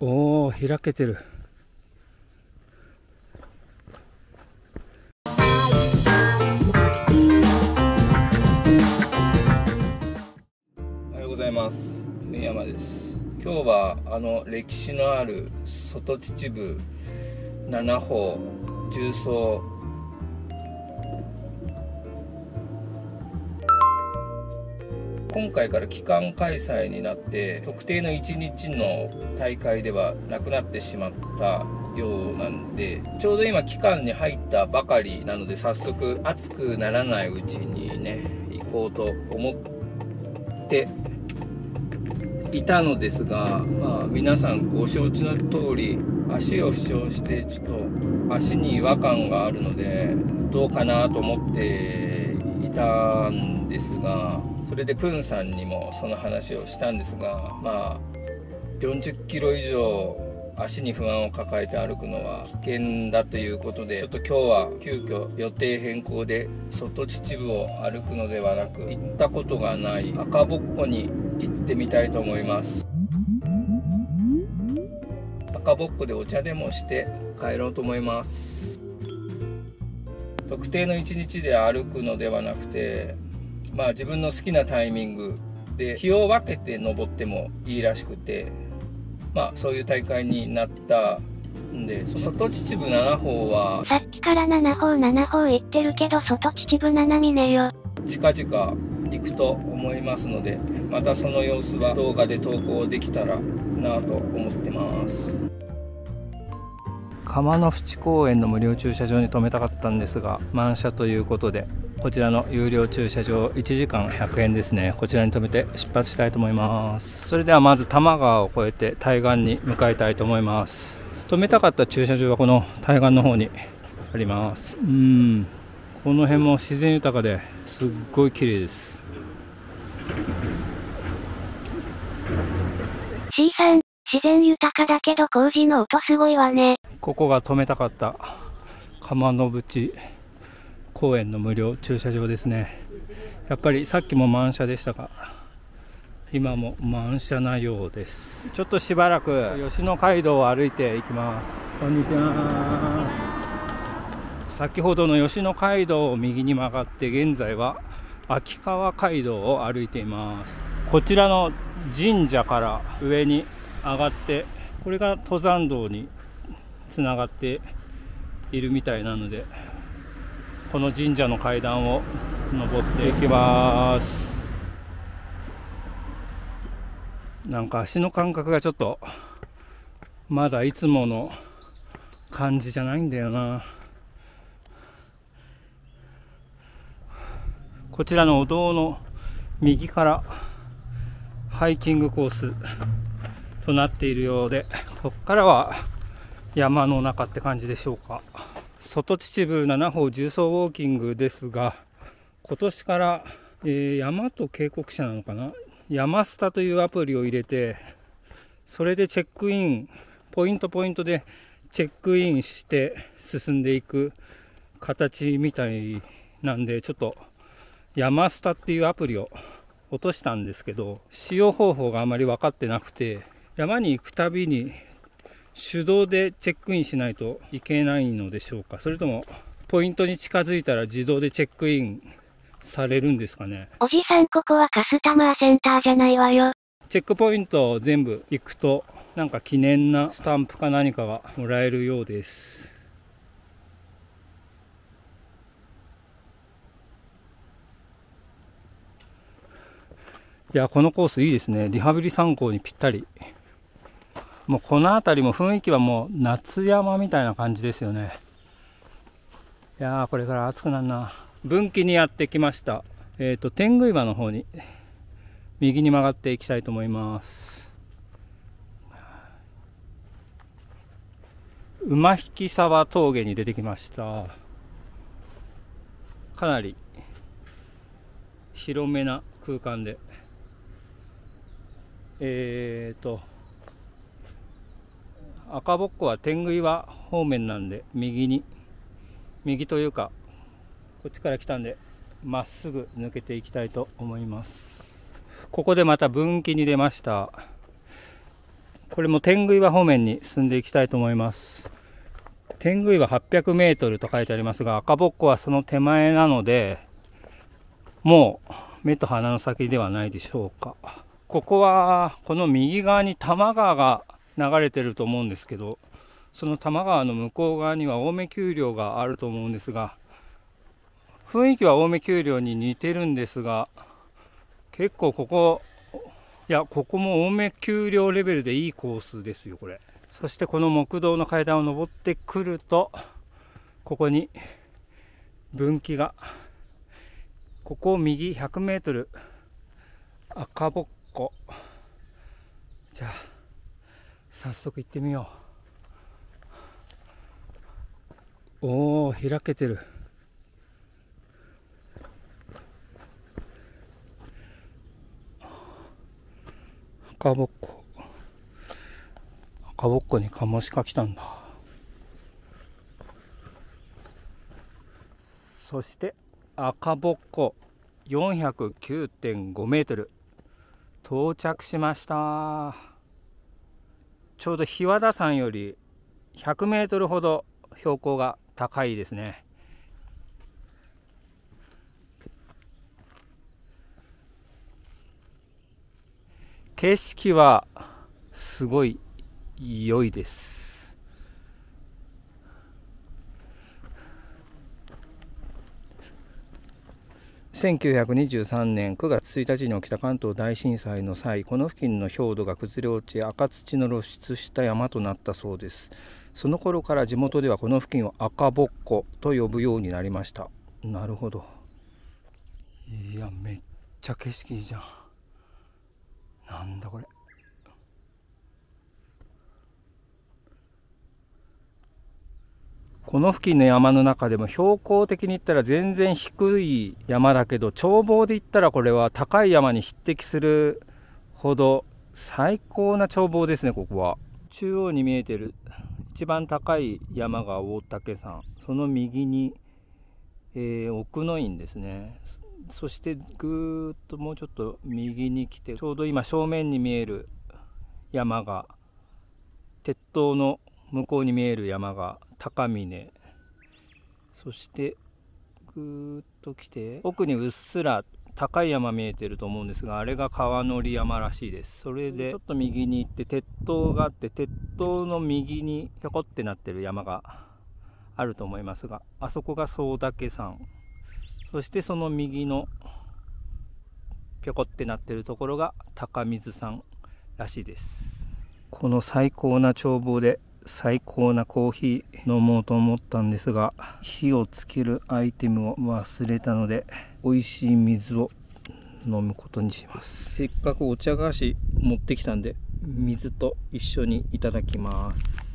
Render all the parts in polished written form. おお、開けてる。おはようございます。梅山です。今日は歴史のある外秩父7峰縦走今回から期間開催になって特定の1日の大会ではなくなってしまったようなんで、ちょうど今期間に入ったばかりなので、早速暑くならないうちにね行こうと思っていたのですが、まあ、皆さんご承知の通り足を負傷してちょっと足に違和感があるのでどうかなと思っていたんですが。それでプンさんにもその話をしたんですが、まあ、40キロ以上足に不安を抱えて歩くのは危険だということで、ちょっと今日は急遽予定変更で外秩父を歩くのではなく、行ったことがない赤ぼっこに行ってみたいと思います。赤ぼっこでお茶でもして帰ろうと思います。特定の1日で歩くのではなくて、まあ、自分の好きなタイミングで日を分けて登ってもいいらしくて、まあ、そういう大会になったんで、外秩父7峰はさっきから7峰言ってるけど外秩父7見ねよ。近々行くと思いますので、またその様子は動画で投稿できたらなと思ってます。釜の淵公園の無料駐車場に停めたかったんですが満車ということで。こちらの有料駐車場1時間100円ですね。こちらに停めて出発したいと思います。それではまず多摩川を越えて対岸に向かいたいと思います。停めたかった駐車場はこの対岸の方にあります。この辺も自然豊かですっごい綺麗です。 C さん、自然豊かだけど工事の音すごいわね。ここが停めたかった釜の淵公園の無料駐車場ですね。やっぱりさっきも満車でしたが今も満車なようです。ちょっとしばらく吉野街道を歩いていきます。こんにちは。先ほどの吉野街道を右に曲がって現在は秋川街道を歩いています。こちらの神社から上に上がってこれが登山道につながっているみたいなので、この神社の階段を登っていきます。なんか足の感覚がちょっとまだいつもの感じじゃないんだよな。こちらのお堂の右からハイキングコースとなっているようで、ここからは山の中って感じでしょうか。外秩父7峰縦走ウォーキングですが、今年から、山と渓谷社なのかな、山スタというアプリを入れて、それでチェックインポイントでチェックインして進んでいく形みたいなんで、ちょっと山スタっていうアプリを落としたんですけど、使用方法があまり分かってなくて、山に行くたびに手動でチェックインしないといけないのでしょうか、それともポイントに近づいたら自動でチェックインされるんですかね。おじさん、ここはカスタマーセンターじゃないわよ。チェックポイントを全部行くとなんか記念なスタンプか何かがもらえるようです。いや、このコースいいですね。リハビリ参考にぴったり。もうこの辺りも雰囲気はもう夏山みたいな感じですよね。いやー、これから暑くなるな。分岐にやってきました。天狗岩の方に右に曲がっていきたいと思います。馬引沢峠に出てきました。かなり広めな空間で赤ぼっこは天狗岩方面なんで右というかこっちから来たんでまっすぐ抜けていきたいと思います。ここでまた分岐に出ました。これも天狗岩方面に進んでいきたいと思います。天狗岩 800m と書いてありますが、赤ぼっこはその手前なので、もう目と鼻の先ではないでしょうか。ここはこの右側に多摩川が流れてると思うんですけど、その多摩川の向こう側には青梅丘陵があると思うんですが、雰囲気は青梅丘陵に似てるんですが、結構ここ、いや、ここも青梅丘陵レベルでいいコースですよこれ。そしてこの木道の階段を上ってくると、ここに分岐が、ここを右 100m、 赤ぼっこ。じゃあ早速行ってみよう。おお、開けてる。赤ぼっこ、赤ぼっこにカモシカ来たんだ。そして赤ぼっこ 409.5m 到着しました。ちょうど日和田山より 100m ほど標高が高いですね。景色はすごい良いです。1923年9月1日に起きた関東大震災の際、この付近の氷土が崩れ落ち、赤土の露出した山となったそうです。その頃から地元ではこの付近を赤ぼっこと呼ぶようになりました。なるほど。いや、めっちゃ景色いいじゃん。なんだこれ。この付近の山の中でも、標高的に言ったら全然低い山だけど、眺望で言ったらこれは高い山に匹敵するほど最高な眺望ですね。ここは中央に見えてる一番高い山が大岳山、その右に、奥の院ですね。そしてぐーっともうちょっと右に来て、ちょうど今正面に見える山が、鉄塔の向こうに見える山が高峰。そしてぐーっと来て、奥にうっすら高い山見えてると思うんですが、あれが川乗山らしいです。それでちょっと右に行って鉄塔があって、鉄塔の右にひょこってなってる山があると思いますが、あそこが宗岳山。そしてその右のぴょこってなってるところが高水山らしいです。この最高な眺望で最高なコーヒー飲もうと思ったんですが、火をつけるアイテムを忘れたので、美味しい水を飲むことにします。せっかくお茶菓子持ってきたんで、水と一緒にいただきます。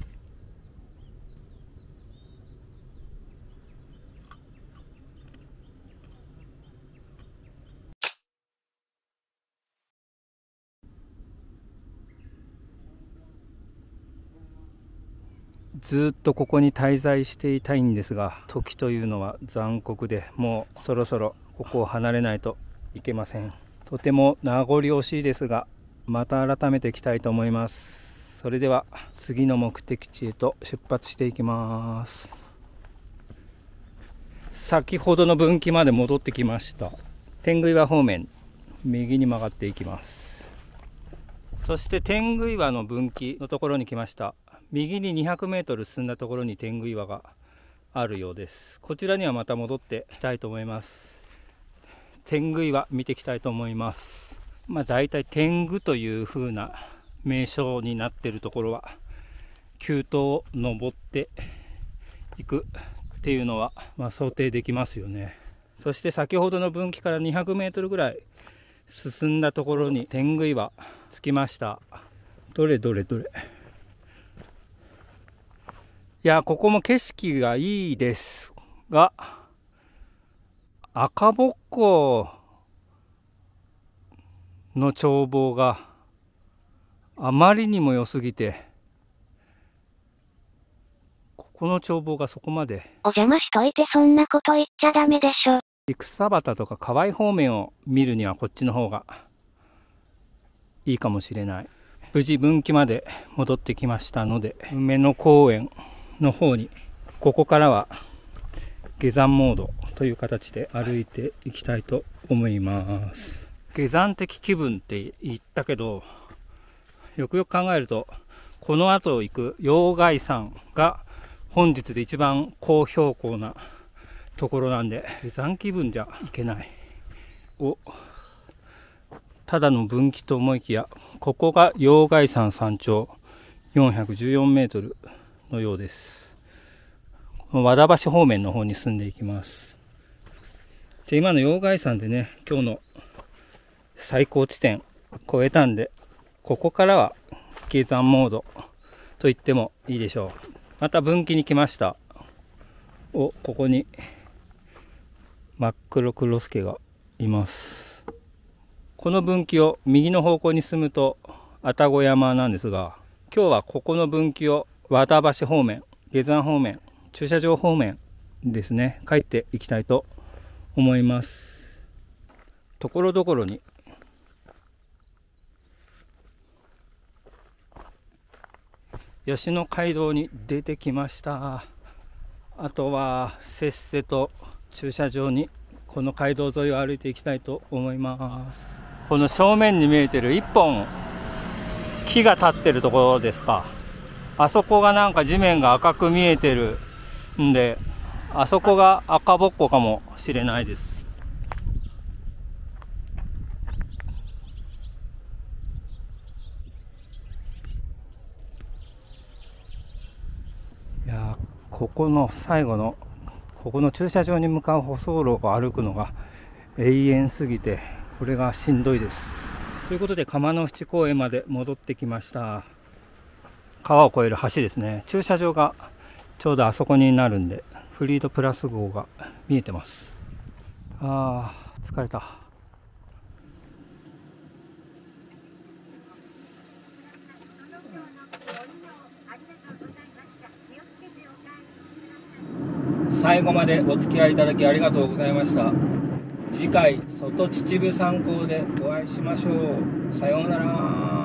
ずっとここに滞在していたいんですが、時というのは残酷で、もうそろそろここを離れないといけません。とても名残惜しいですが、また改めて来たいと思います。それでは次の目的地へと出発していきます。先ほどの分岐まで戻ってきました。天狗岩方面右に曲がっていきます。そして天狗岩の分岐のところに来ました。右に 200m 進んだところに天狗岩があるようです。こちらにはまた戻ってきたいと思います。天狗岩見ていきたいと思います。大体天狗という風な名称になっているところは、急登を登っていくっていうのは想定できますよね。そして先ほどの分岐から 200m ぐらい進んだところに天狗岩着きました。どれどれどれ。いや、ここも景色がいいですが、赤ぼっこの眺望があまりにも良すぎて、ここの眺望がそこまで。お邪魔しといて、そんなこと言っちゃダメでしょ。草畑とか河合方面を見るにはこっちの方がいいかもしれない。無事分岐まで戻ってきましたので、梅野公園の方に、ここからは下山モードという形で歩いていきたいと思います。下山的気分って言ったけど、よくよく考えると、この後行く陽外山が本日で一番高標高なところなんで、下山気分じゃいけない。お、ただの分岐と思いきや、ここが陽外山山頂414メートルのようです。この和田橋方面の方に進んでいきます。で、今の陽外山でね、今日の最高地点超えたんで、ここからは下山モードと言ってもいいでしょう。また分岐に来ました。お、ここに真っ黒クロスケがいます。この分岐を右の方向に進むと愛宕山なんですが、今日はここの分岐を和田橋方面、下山方面、駐車場方面ですね、帰っていきたいと思います。ところどころに吉野街道に出てきました。あとはせっせと駐車場に、この街道沿いを歩いていきたいと思います。この正面に見えてる1本木が立ってるところですか。あそこがなんか地面が赤く見えてるんで、あそこが赤ぼっこかもしれないです。いや、ここの最後の、ここの駐車場に向かう舗装路を歩くのが永遠すぎて、これがしんどいです。ということで、釜の淵公園まで戻ってきました。川を越える橋ですね。駐車場がちょうどあそこになるんで、フリードプラス号が見えてます。あー、疲れた。最後までお付き合いいただきありがとうございました。次回、外秩父山口でお会いしましょう。さようなら。